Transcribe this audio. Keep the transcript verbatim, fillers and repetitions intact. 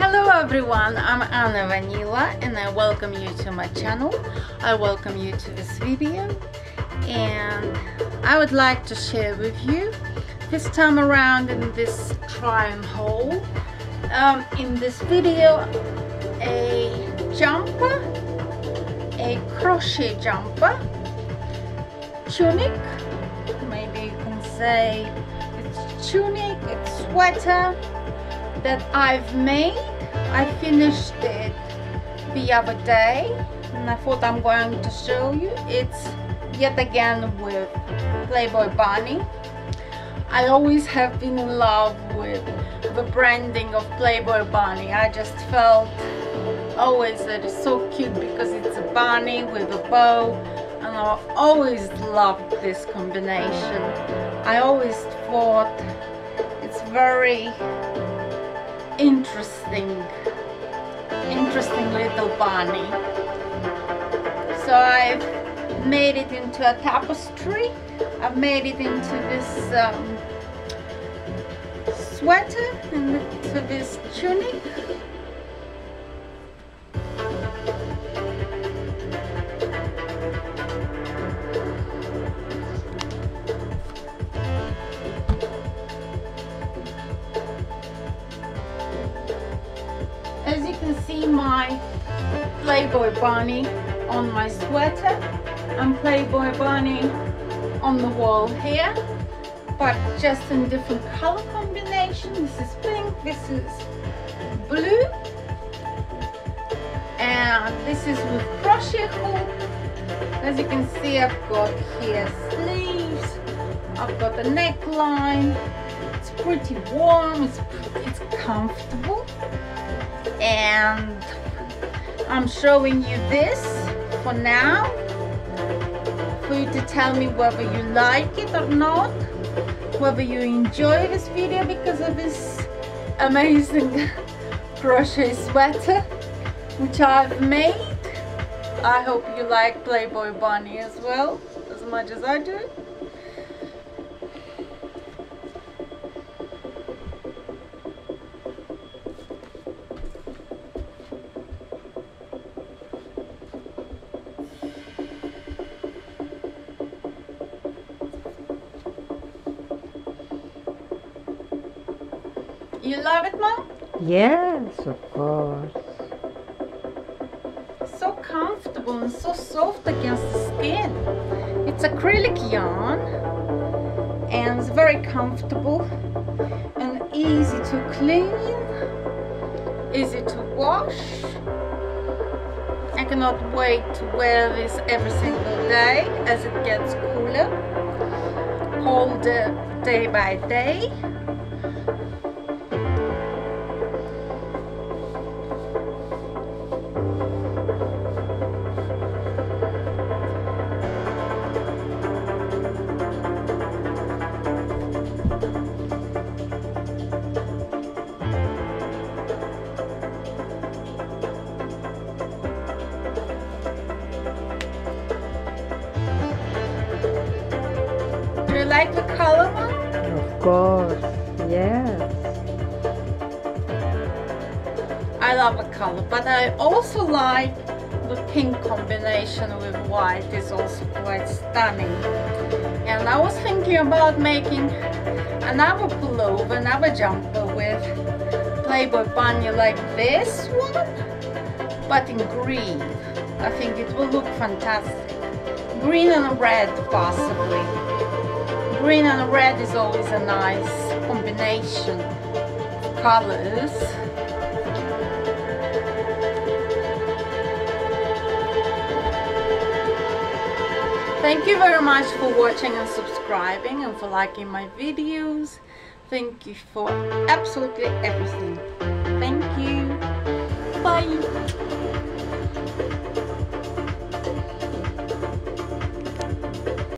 Hello everyone, I'm Ana Vanila and I welcome you to my channel. I welcome you to this video, and I would like to share with you this time around in this try and haul. Um, in this video, a jumper, a crochet jumper, tunic, maybe you can say it's tunic, it's sweater, that I've made. I finished it the other day and I thought I'm going to show you. It's yet again with Playboy Bunny. I always have been in love with the branding of Playboy Bunny. I just felt always that it's so cute because it's a bunny with a bow, and I've always loved this combination. I always thought it's very interesting interesting little bunny, so I've made it into a tapestry. I've made it into this um, sweater and into this tunic. As you can see, my Playboy Bunny on my sweater and Playboy Bunny on the wall here, but just in different color combination. This is pink, this is blue, and this is with crochet hook. As you can see, I've got here sleeves, I've got a neckline. It's pretty warm, it's, it's comfortable. And I'm showing you this for now, for you to tell me whether you like it or not, whether you enjoy this video because of this amazing crochet sweater which I've made. I hope you like Playboy Bunny as well, as much as I do. You love it, Mom? Yes, of course. So comfortable and so soft against the skin. It's acrylic yarn and it's very comfortable and easy to clean, easy to wash. I cannot wait to wear this every single day as it gets cooler, colder day by day. You like the color, Mom? Of course, yes. I love the color, but I also like the pink combination with white. It's also quite stunning. And I was thinking about making another pullover, another jumper with Playboy Bunny like this one, but in green. I think it will look fantastic. Green and red, possibly. Green and red is always a nice combination of colors. Thank you very much for watching and subscribing and for liking my videos. Thank you for absolutely everything. Thank you. Bye.